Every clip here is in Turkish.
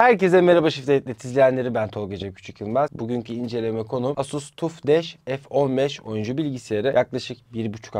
Herkese merhaba ShiftDelete.net izleyenleri, ben Tolga Ceküçük Yılmaz. Bugünkü inceleme konum Asus TUF Dash F15 oyuncu bilgisayarı. Yaklaşık 1,5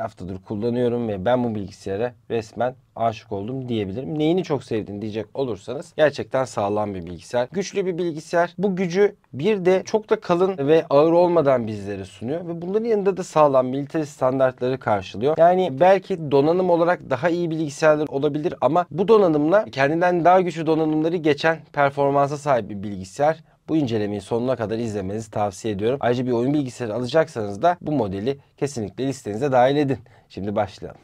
haftadır, kullanıyorum ve ben bu bilgisayara resmen aşık oldum diyebilirim. Neyini çok sevdin diyecek olursanız gerçekten sağlam bir bilgisayar. Güçlü bir bilgisayar. Bu gücü bir de çok da kalın ve ağır olmadan bizlere sunuyor ve bunların yanında da sağlam militer standartları karşılıyor. Yani belki donanım olarak daha iyi bilgisayarlar olabilir ama bu donanımla kendinden daha güçlü donanımları geçen performansa sahip bir bilgisayar. Bu incelemeyi sonuna kadar izlemenizi tavsiye ediyorum. Ayrıca bir oyun bilgisayarı alacaksanız da bu modeli kesinlikle listenize dahil edin. Şimdi başlayalım.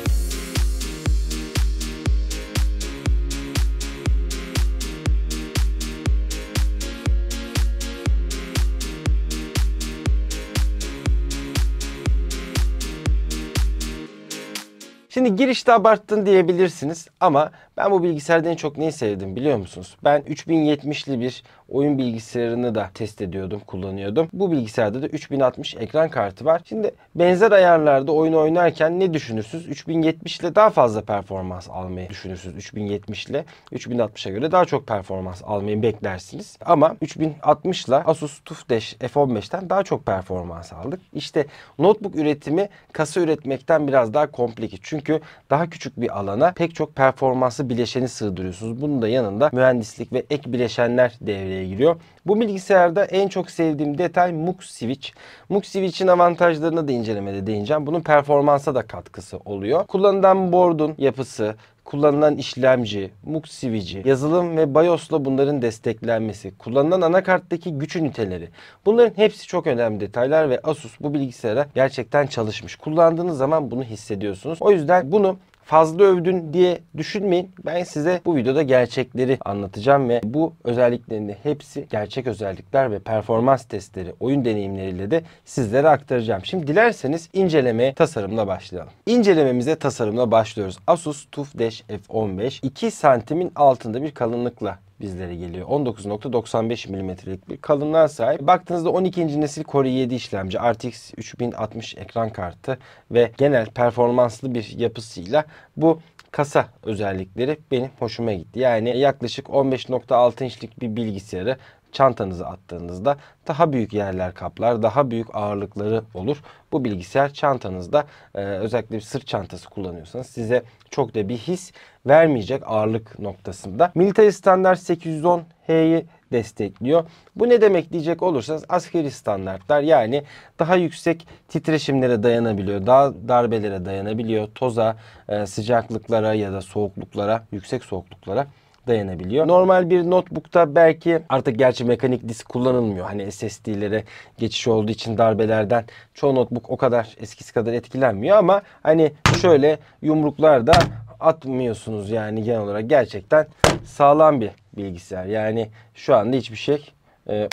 Şimdi girişte abarttın diyebilirsiniz ama ben bu bilgisayardan en çok neyi sevdim biliyor musunuz? Ben 3070'li bir oyun bilgisayarını da test ediyordum, kullanıyordum. Bu bilgisayarda da 3060 ekran kartı var. Şimdi benzer ayarlarda oyun oynarken ne düşünürsünüz? 3070 ile daha fazla performans almayı düşünürsünüz. 3070 ile 3060'a göre daha çok performans almayı beklersiniz. Ama 3060 ile Asus TUF Dash F15'ten daha çok performans aldık. İşte notebook üretimi kasa üretmekten biraz daha komplike. Çünkü daha küçük bir alana pek çok performanslı bileşeni sığdırıyorsunuz. Bunun da yanında mühendislik ve ek bileşenler devreye giriyor. Bu bilgisayarda en çok sevdiğim detay MUX Switch. MUX Switch'in avantajlarına da incelemede değineceğim. Bunun performansa da katkısı oluyor. Kullanılan board'un yapısı, kullanılan işlemci, MUX switch'i, yazılım ve BIOS'la bunların desteklenmesi, kullanılan anakarttaki güç üniteleri. Bunların hepsi çok önemli detaylar ve Asus bu bilgisayara gerçekten çalışmış. Kullandığınız zaman bunu hissediyorsunuz. O yüzden bunu fazla övdün diye düşünmeyin. Ben size bu videoda gerçekleri anlatacağım ve bu özelliklerinde hepsi gerçek özellikler ve performans testleri, oyun deneyimleriyle de sizlere aktaracağım. Şimdi dilerseniz incelemeye tasarımla başlayalım. İncelememize tasarımla başlıyoruz. Asus TUF Dash F15 2 santimin altında bir kalınlıkla bizlere geliyor. 19.95 mm'lik bir kalınlığa sahip. Baktığınızda 12. nesil Core i7 işlemci, RTX 3060 ekran kartı ve genel performanslı bir yapısıyla bu kasa özellikleri benim hoşuma gitti. Yani yaklaşık 15.6 inçlik bir bilgisayarı çantanıza attığınızda daha büyük yerler kaplar, daha büyük ağırlıkları olur. Bu bilgisayar çantanızda özellikle bir sırt çantası kullanıyorsanız size çok da bir his vermeyecek ağırlık noktasında. Military standart 802.11ax'yi destekliyor. Bu ne demek diyecek olursanız askeri standartlar, yani daha yüksek titreşimlere dayanabiliyor, daha darbelere dayanabiliyor, toza, sıcaklıklara ya da soğukluklara, yüksek soğukluklara dayanabiliyor. Normal bir notebook'ta belki artık gerçi mekanik disk kullanılmıyor. Hani SSD'lere geçiş olduğu için darbelerden çoğu notebook o kadar eskisi kadar etkilenmiyor ama hani şöyle yumruklar da atmıyorsunuz yani genel olarak gerçekten sağlam bir bilgisayar. Yani şu anda hiçbir şey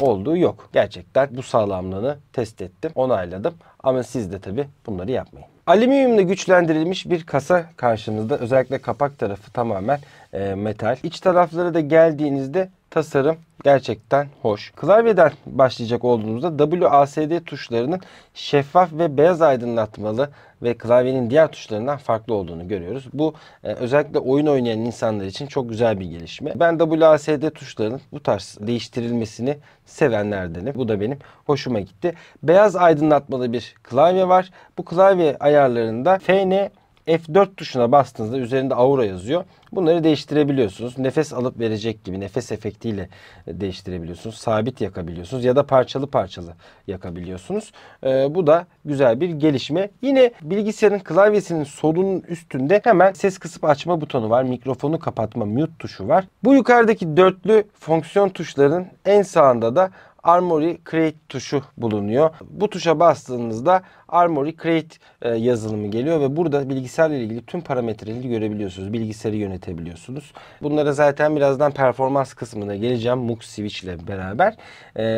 olduğu yok. Gerçekten bu sağlamlığını test ettim, onayladım ama siz de tabii bunları yapmayın. Alüminyumla güçlendirilmiş bir kasa karşımızda. Özellikle kapak tarafı tamamen metal. İç taraflara da geldiğinizde tasarım gerçekten hoş. Klavyeden başlayacak olduğumuzda WASD tuşlarının şeffaf ve beyaz aydınlatmalı ve klavyenin diğer tuşlarından farklı olduğunu görüyoruz. Bu özellikle oyun oynayan insanlar için çok güzel bir gelişme. Ben WASD tuşlarının bu tarz değiştirilmesini sevenlerdenim. Bu da benim hoşuma gitti. Beyaz aydınlatmalı bir klavye var. Bu klavye ayarlarında FN, F4 tuşuna bastığınızda üzerinde aura yazıyor. Bunları değiştirebiliyorsunuz. Nefes alıp verecek gibi nefes efektiyle değiştirebiliyorsunuz. Sabit yakabiliyorsunuz ya da parçalı parçalı yakabiliyorsunuz. Bu da güzel bir gelişme. Yine bilgisayarın klavyesinin solunun üstünde hemen ses kısıp açma butonu var. Mikrofonu kapatma mute tuşu var. Bu yukarıdaki dörtlü fonksiyon tuşlarının en sağında da Armoury Crate tuşu bulunuyor. Bu tuşa bastığınızda Armoury Crate yazılımı geliyor ve burada bilgisayarla ilgili tüm parametreleri görebiliyorsunuz. Bilgisayarı yönetebiliyorsunuz. Bunlara zaten birazdan performans kısmına geleceğim MUX Switch ile beraber.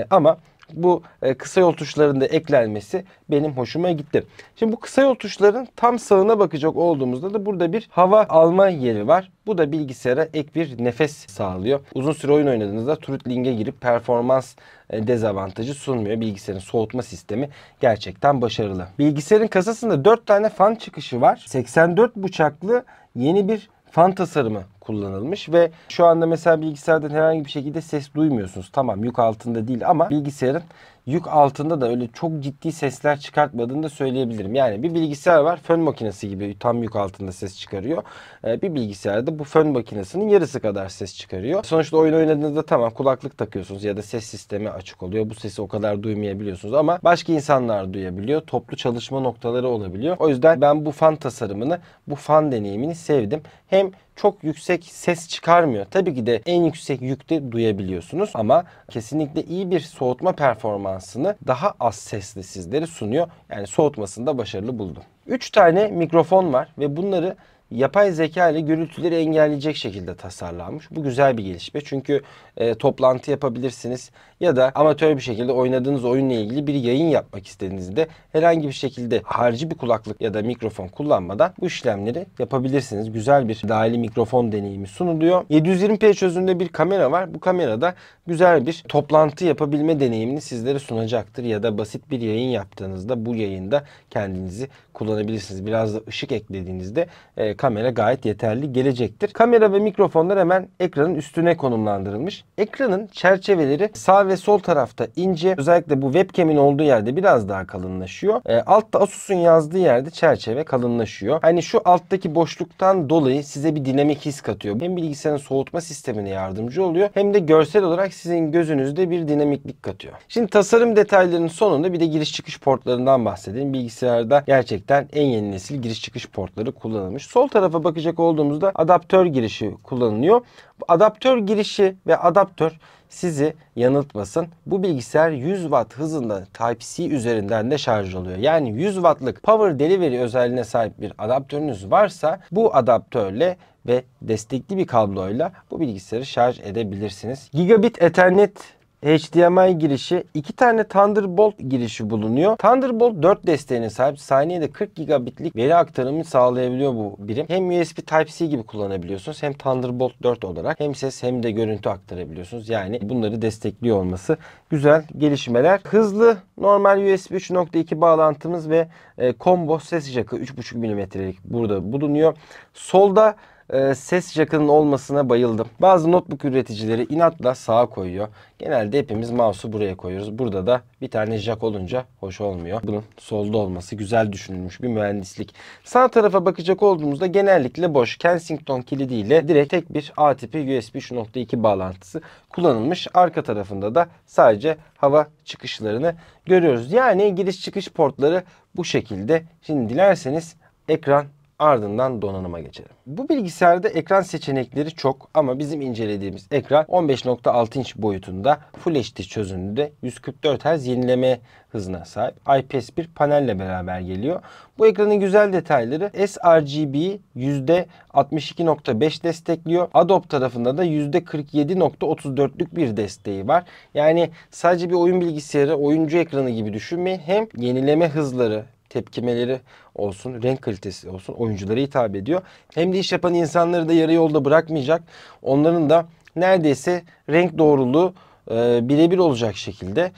Ama bu kısa yol tuşlarının da eklenmesi benim hoşuma gitti. Şimdi bu kısa yol tuşların tam sağına bakacak olduğumuzda da burada bir hava alma yeri var. Bu da bilgisayara ek bir nefes sağlıyor. Uzun süre oyun oynadığınızda throttle'e girip performans dezavantajı sunmuyor. Bilgisayarın soğutma sistemi gerçekten başarılı. Bilgisayarın kasasında 4 tane fan çıkışı var. 84 bıçaklı yeni bir fan tasarımı kullanılmış ve şu anda mesela bilgisayardan herhangi bir şekilde ses duymuyorsunuz. Tamam, yük altında değil ama bilgisayarın yük altında da öyle çok ciddi sesler çıkartmadığını da söyleyebilirim. Yani bir bilgisayar var, fön makinesi gibi tam yük altında ses çıkarıyor. Bir bilgisayarda bu fön makinesinin yarısı kadar ses çıkarıyor. Sonuçta oyun oynadığınızda tamam kulaklık takıyorsunuz ya da ses sistemi açık oluyor. Bu sesi o kadar duymayabiliyorsunuz ama başka insanlar duyabiliyor. Toplu çalışma noktaları olabiliyor. O yüzden ben bu fan tasarımını, bu fan deneyimini sevdim. Hem çok yüksek ses çıkarmıyor. Tabii ki de en yüksek yükte duyabiliyorsunuz ama kesinlikle iyi bir soğutma performansını daha az sesli sizlere sunuyor. Yani soğutmasında başarılı buldum. 3 tane mikrofon var ve bunları yapay zeka ile gürültüleri engelleyecek şekilde tasarlanmış. Bu güzel bir gelişme çünkü toplantı yapabilirsiniz ya da amatör bir şekilde oynadığınız oyunla ilgili bir yayın yapmak istediğinizde herhangi bir şekilde harici bir kulaklık ya da mikrofon kullanmadan bu işlemleri yapabilirsiniz. Güzel bir dahili mikrofon deneyimi sunuluyor. 720p çözünürlüğünde bir kamera var. Bu kamerada güzel bir toplantı yapabilme deneyimini sizlere sunacaktır ya da basit bir yayın yaptığınızda bu yayında kendinizi kullanabilirsiniz. Biraz da ışık eklediğinizde kamera gayet yeterli gelecektir. Kamera ve mikrofonlar hemen ekranın üstüne konumlandırılmış. Ekranın çerçeveleri sağ ve sol tarafta ince. Özellikle bu webcam'in olduğu yerde biraz daha kalınlaşıyor. Altta Asus'un yazdığı yerde çerçeve kalınlaşıyor. Hani şu alttaki boşluktan dolayı size bir dinamik his katıyor. Hem bilgisayarın soğutma sistemine yardımcı oluyor hem de görsel olarak sizin gözünüzde bir dinamiklik katıyor. Şimdi tasarım detaylarının sonunda bir de giriş çıkış portlarından bahsedelim. Bilgisayarda gerçekten en yeni nesil giriş çıkış portları kullanılmış. Sol tarafa bakacak olduğumuzda adaptör girişi kullanılıyor. Adaptör girişi ve adaptör sizi yanıltmasın. Bu bilgisayar 100 Watt hızında Type-C üzerinden de şarj oluyor. Yani 100 Watt'lık Power Delivery özelliğine sahip bir adaptörünüz varsa bu adaptörle ve destekli bir kabloyla bu bilgisayarı şarj edebilirsiniz. Gigabit Ethernet HDMI girişi, 2 tane Thunderbolt girişi bulunuyor. Thunderbolt 4 desteğine sahip, saniyede 40 gigabitlik veri aktarımını sağlayabiliyor bu birim. Hem USB Type-C gibi kullanabiliyorsunuz hem Thunderbolt 4 olarak hem ses hem de görüntü aktarabiliyorsunuz. Yani bunları destekliyor olması güzel gelişmeler. Hızlı normal USB 3.2 bağlantımız ve combo ses jackı 3.5 mm'lik burada bulunuyor. Solda ses jackının olmasına bayıldım. Bazı notebook üreticileri inatla sağa koyuyor. Genelde hepimiz mouse'u buraya koyuyoruz. Burada da bir tane jack olunca hoş olmuyor. Bunun solda olması güzel düşünülmüş bir mühendislik. Sağ tarafa bakacak olduğumuzda genellikle boş. Kensington kilidiyle direkt tek bir A tipi USB 3.2 bağlantısı kullanılmış. Arka tarafında da sadece hava çıkışlarını görüyoruz. Yani giriş çıkış portları bu şekilde. Şimdi dilerseniz ekran, ardından donanıma geçelim. Bu bilgisayarda ekran seçenekleri çok ama bizim incelediğimiz ekran 15.6 inç boyutunda Full HD çözünürlüğünde 144 Hz yenileme hızına sahip. IPS bir panelle beraber geliyor. Bu ekranın güzel detayları sRGB %62.5 destekliyor. Adobe tarafında da %47.34'lük bir desteği var. Yani sadece bir oyun bilgisayarı, oyuncu ekranı gibi düşünmeyin. Hem yenileme hızları, tepkimeleri olsun, renk kalitesi olsun oyunculara hitap ediyor. Hem de iş yapan insanları da yarı yolda bırakmayacak. Onların da neredeyse renk doğruluğu birebir olacak şekilde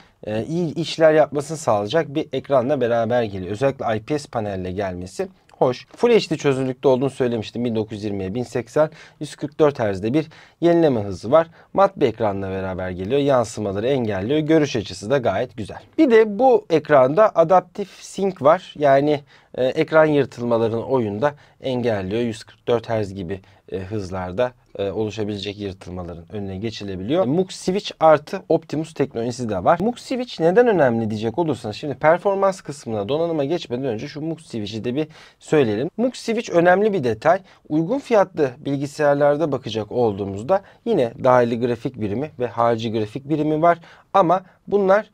iyi işler yapmasını sağlayacak bir ekranla beraber geliyor. Özellikle IPS panelle gelmesi hoş. Full HD çözünürlükte olduğunu söylemiştim. 1920x1080, 144 Hz'de bir yenileme hızı var. Mat bir ekranla beraber geliyor. Yansımaları engelliyor. Görüş açısı da gayet güzel. Bir de bu ekranda adaptif sync var. Yani ekran yırtılmalarını oyunda engelliyor. 144 Hz gibi hızlarda oluşabilecek yırtılmaların önüne geçilebiliyor. MUX Switch artı Optimus teknolojisi de var. MUX Switch neden önemli diyecek olursanız şimdi performans kısmına, donanıma geçmeden önce şu MUX Switch'i de bir söyleyelim. MUX Switch önemli bir detay. Uygun fiyatlı bilgisayarlarda bakacak olduğumuzda yine dahili grafik birimi ve harici grafik birimi var. Ama bunlar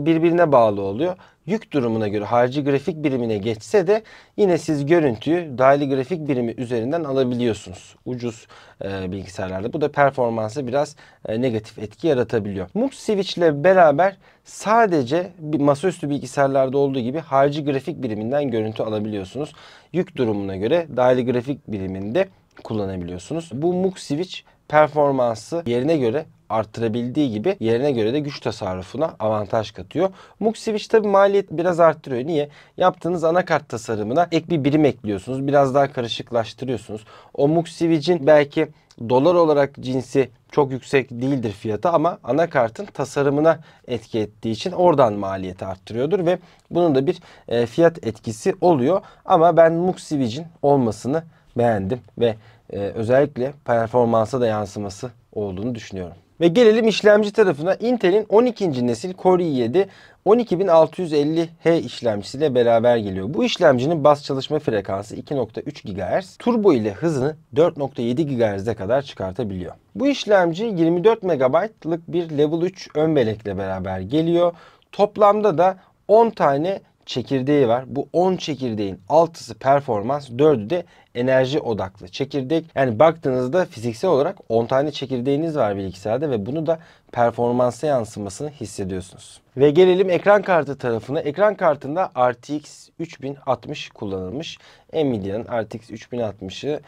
birbirine bağlı oluyor. Yük durumuna göre harici grafik birimine geçse de yine siz görüntüyü dahili grafik birimi üzerinden alabiliyorsunuz. Ucuz bilgisayarlarda. Bu da performansa biraz negatif etki yaratabiliyor. MUX Switch ile beraber sadece masaüstü bilgisayarlarda olduğu gibi harici grafik biriminden görüntü alabiliyorsunuz. Yük durumuna göre dahili grafik biriminde kullanabiliyorsunuz. Bu MUX Switch performansı yerine göre arttırabildiği gibi yerine göre de güç tasarrufuna avantaj katıyor. MUX Switch tabi maliyet biraz arttırıyor. Niye? Yaptığınız anakart tasarımına ek bir birim ekliyorsunuz. Biraz daha karışıklaştırıyorsunuz. O MUX Switch'in belki dolar olarak cinsi çok yüksek değildir fiyatı ama anakartın tasarımına etki ettiği için oradan maliyeti arttırıyordur ve bunun da bir fiyat etkisi oluyor. Ama ben MUX Switch'in olmasını beğendim ve özellikle performansa da yansıması olduğunu düşünüyorum. Ve gelelim işlemci tarafına. Intel'in 12. nesil Core i7 12650H işlemcisiyle beraber geliyor. Bu işlemcinin bas çalışma frekansı 2.3 GHz, turbo ile hızını 4.7 GHz'e kadar çıkartabiliyor. Bu işlemci 24 MB'lık bir Level 3 ön bellekle beraber geliyor. Toplamda da 10 tane çekirdeği var. Bu 10 çekirdeğin 6'sı performans, 4'ü de enerji odaklı çekirdek. Yani baktığınızda fiziksel olarak 10 tane çekirdeğiniz var bilgisayarda ve bunu da performansa yansımasını hissediyorsunuz. Ve gelelim ekran kartı tarafına. Ekran kartında RTX 3060 kullanılmış. Nvidia'nın RTX 3060'ı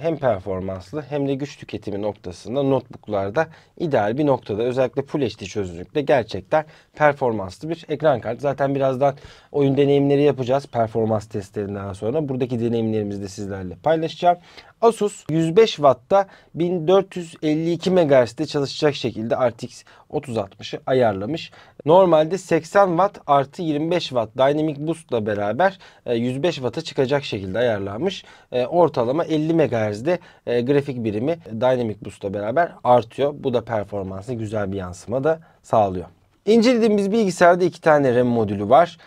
hem performanslı hem de güç tüketimi noktasında notebooklarda ideal bir noktada. Özellikle Full HD çözünürlükte gerçekten performanslı bir ekran kartı. Zaten birazdan oyun deneyimleri yapacağız performans testlerinden sonra. Buradaki deneyimlerimizi de sizlerle paylaşacağım. Asus 105 Watt'ta 1452 MHz'de çalışacak şekilde RTX 3060'ı ayarlamış. Normalde 80 Watt artı 25 Watt Dynamic Boost'la beraber 105 Watt'a çıkacak şekilde ayarlanmış. Ortalama 50 MHz'de grafik birimi Dynamic Boost'la beraber artıyor. Bu da performansı güzel bir yansıma da sağlıyor. İncelediğimiz bilgisayarda 2 tane RAM modülü var.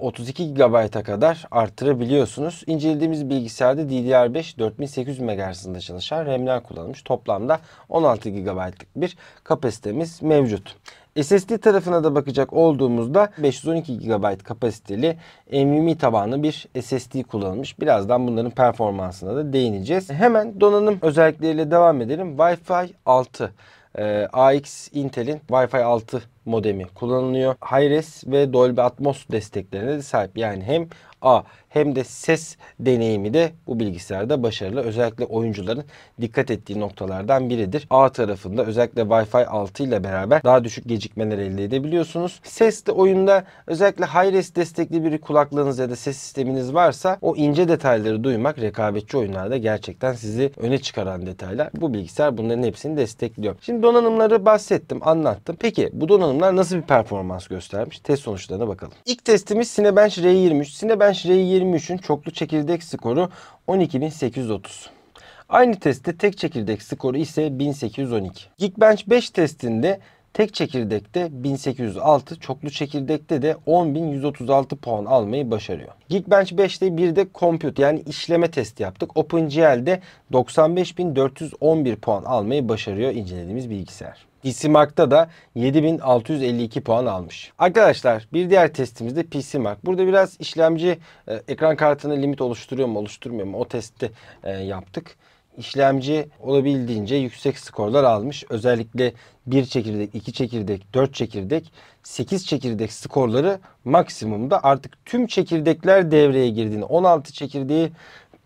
32 GB'a kadar artırabiliyorsunuz. İncelediğimiz bilgisayarda DDR5 4800 MHz'de çalışan RAM'ler kullanılmış. Toplamda 16 GB'lık bir kapasitemiz mevcut. SSD tarafına da bakacak olduğumuzda 512 GB kapasiteli NVMe tabanlı bir SSD kullanılmış. Birazdan bunların performansına da değineceğiz. Hemen donanım özellikleriyle devam edelim. Wi-Fi 6. AX Intel'in Wi-Fi 6 modemi kullanılıyor. Hi-Res ve Dolby Atmos desteklerine de sahip. Yani hem A hem de ses deneyimi de bu bilgisayarda başarılı. Özellikle oyuncuların dikkat ettiği noktalardan biridir. A tarafında özellikle Wi-Fi 6 ile beraber daha düşük gecikmeler elde edebiliyorsunuz. Ses de oyunda özellikle Hi-Res destekli bir kulaklığınız ya da ses sisteminiz varsa o ince detayları duymak rekabetçi oyunlarda gerçekten sizi öne çıkaran detaylar. Bu bilgisayar bunların hepsini destekliyor. Şimdi donanımları bahsettim, anlattım. Peki bu donanımlar nasıl bir performans göstermiş? Test sonuçlarına bakalım. İlk testimiz Cinebench R23. Cinebench R23'ün çoklu çekirdek skoru 12830. Aynı testte tek çekirdek skoru ise 1812. Geekbench 5 testinde tek çekirdekte 1806, çoklu çekirdekte de 10136 puan almayı başarıyor. Geekbench 5'te bir de compute yani işleme testi yaptık. OpenGL'de 95411 puan almayı başarıyor incelediğimiz bilgisayar. PCMark'ta da 7652 puan almış. Arkadaşlar bir diğer testimizde PCMark. Burada biraz işlemci ekran kartına limit oluşturuyor mu oluşturmuyor mu o testi yaptık. İşlemci olabildiğince yüksek skorlar almış. Özellikle 1 çekirdek, 2 çekirdek, 4 çekirdek, 8 çekirdek skorları maksimumda. Artık tüm çekirdekler devreye girdiğinde 16 çekirdeği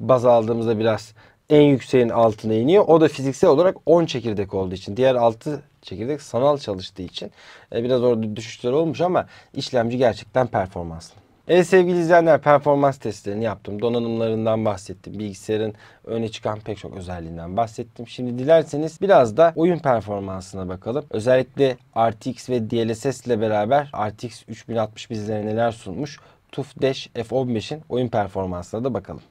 baz aldığımızda biraz en yükseğin altına iniyor. O da fiziksel olarak 10 çekirdek olduğu için. Diğer 6 çekirdek sanal çalıştığı için biraz orada düşüşler olmuş ama işlemci gerçekten performanslı. Evet sevgili izleyenler, performans testlerini yaptım. Donanımlarından bahsettim. Bilgisayarın öne çıkan pek çok özelliğinden bahsettim. Şimdi dilerseniz biraz da oyun performansına bakalım. Özellikle RTX ve DLSS ile beraber RTX 3060 bizlere neler sunmuş? TUF Dash F15'in oyun performansına da bakalım.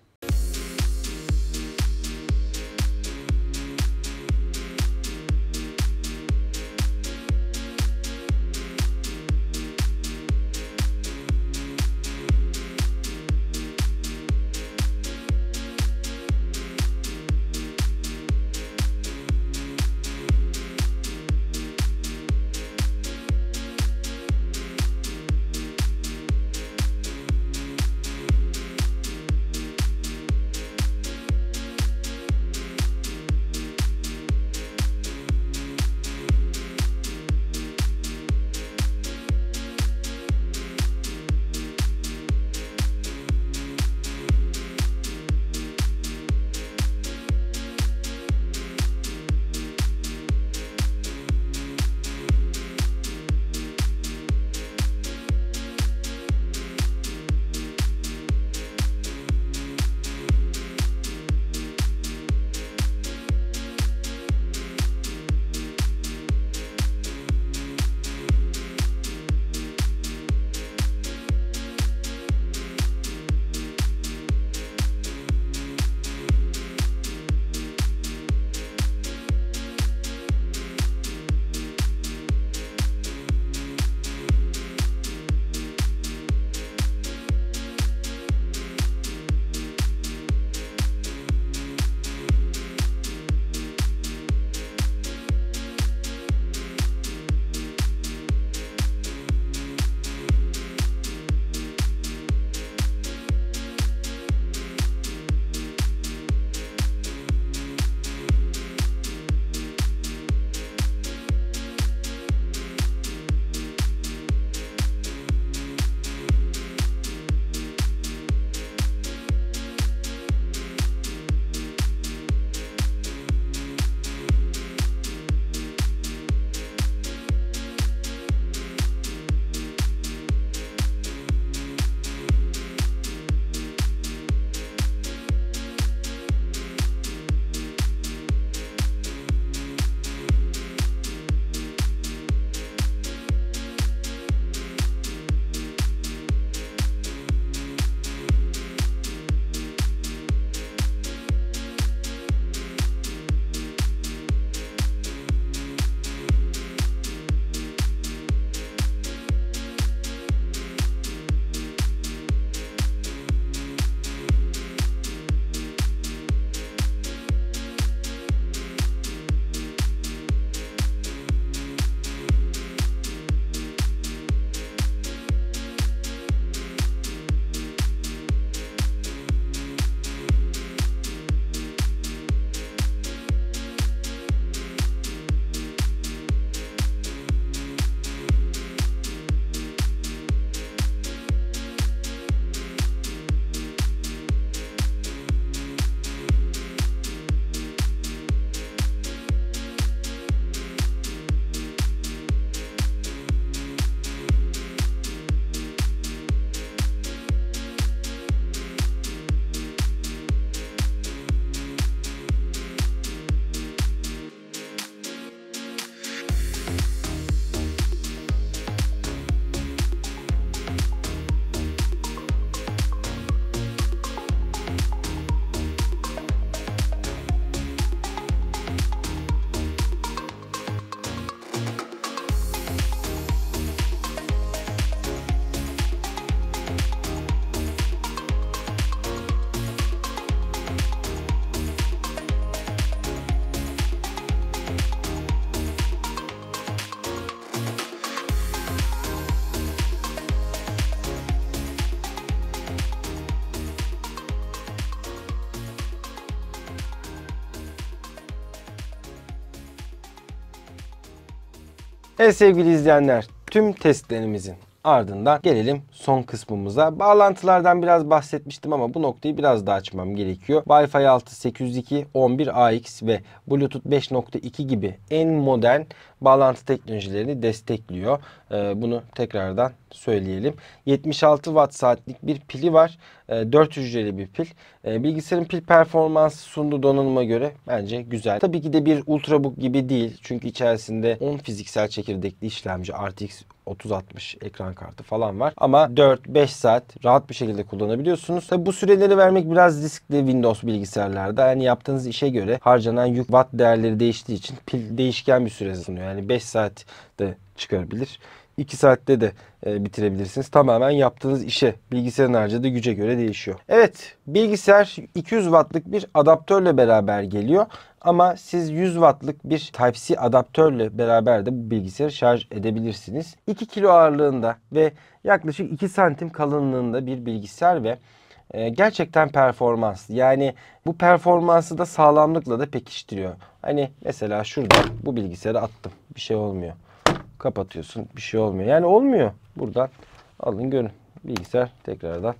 Evet sevgili izleyenler, tüm testlerimizin ardından gelelim son kısmımıza. Bağlantılardan biraz bahsetmiştim ama bu noktayı biraz daha açmam gerekiyor. Wi-Fi 6, 802.11ax ve Bluetooth 5.2 gibi en modern bağlantı teknolojilerini destekliyor. Bunu tekrardan söyleyelim. 76 Watt saatlik bir pili var. 4 hücreli bir pil. Bilgisayarın pil performansı sunduğu donanıma göre bence güzel. Tabii ki de bir Ultrabook gibi değil. Çünkü içerisinde 10 fiziksel çekirdekli işlemci, RTX 3060 ekran kartı falan var. Ama 4-5 saat rahat bir şekilde kullanabiliyorsunuz. Tabii bu süreleri vermek biraz riskli Windows bilgisayarlarda. Yani yaptığınız işe göre harcanan yük, watt değerleri değiştiği için pil değişken bir süre sunuyor. Yani 5 saat de çıkarabilir. 2 saatte de bitirebilirsiniz. Tamamen yaptığınız işe, bilgisayarın harcadığı güce göre değişiyor. Evet, bilgisayar 200 wattlık bir adaptörle beraber geliyor. Ama siz 100 wattlık bir Type-C adaptörle beraber de bu bilgisayarı şarj edebilirsiniz. 2 kilo ağırlığında ve yaklaşık 2 santim kalınlığında bir bilgisayar ve gerçekten performanslı. Yani bu performansı da sağlamlıkla da pekiştiriyor. Hani mesela şurada bu bilgisayarı attım. Bir şey olmuyor. Kapatıyorsun, bir şey olmuyor. Yani olmuyor. Buradan alın görün. Bilgisayar tekrardan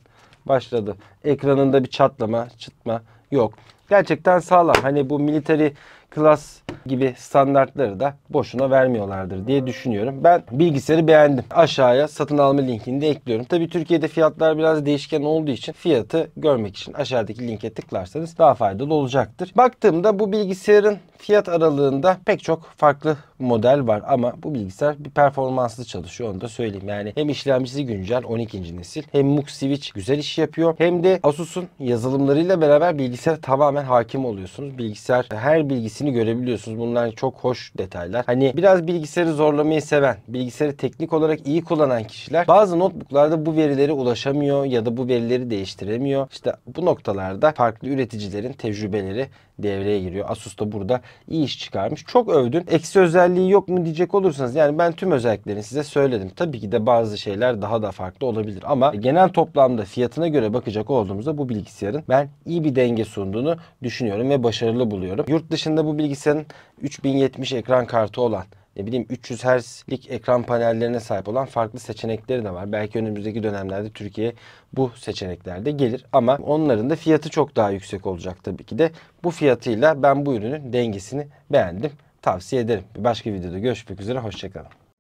başladı. Ekranında bir çatlama, çıtma yok. Gerçekten sağlam. Hani bu military class gibi standartları da boşuna vermiyorlardır diye düşünüyorum. Ben bilgisayarı beğendim. Aşağıya satın alma linkini de ekliyorum. Tabii Türkiye'de fiyatlar biraz değişken olduğu için fiyatı görmek için aşağıdaki linke tıklarsanız daha faydalı olacaktır. Baktığımda bu bilgisayarın fiyat aralığında pek çok farklı model var ama bu bilgisayar bir performanslı çalışıyor, onu da söyleyeyim. Yani hem işlemcisi güncel 12. nesil, hem MUX Switch güzel iş yapıyor, hem de Asus'un yazılımlarıyla beraber bilgisayara tamamen hakim oluyorsunuz. Bilgisayar her bilgisini görebiliyorsunuz. Bunlar çok hoş detaylar. Hani biraz bilgisayarı zorlamayı seven, bilgisayarı teknik olarak iyi kullanan kişiler bazı notebooklarda bu verilere ulaşamıyor ya da bu verileri değiştiremiyor. İşte bu noktalarda farklı üreticilerin tecrübeleri devreye giriyor. Asus da burada iyi iş çıkarmış. Çok övdün. Eksi özelliği yok mu diyecek olursanız, yani ben tüm özelliklerini size söyledim. Tabii ki de bazı şeyler daha da farklı olabilir ama genel toplamda fiyatına göre bakacak olduğumuzda bu bilgisayarın ben iyi bir denge sunduğunu düşünüyorum ve başarılı buluyorum. Yurt dışında bu bilgisayarın 3070 ekran kartı olan, ne bileyim 300 Hz'lik ekran panellerine sahip olan farklı seçenekleri de var. Belki önümüzdeki dönemlerde Türkiye'ye bu seçenekler de gelir ama onların da fiyatı çok daha yüksek olacak tabii ki de. Bu fiyatıyla ben bu ürünün dengesini beğendim. Tavsiye ederim. Bir başka videoda görüşmek üzere. Hoşça kalın.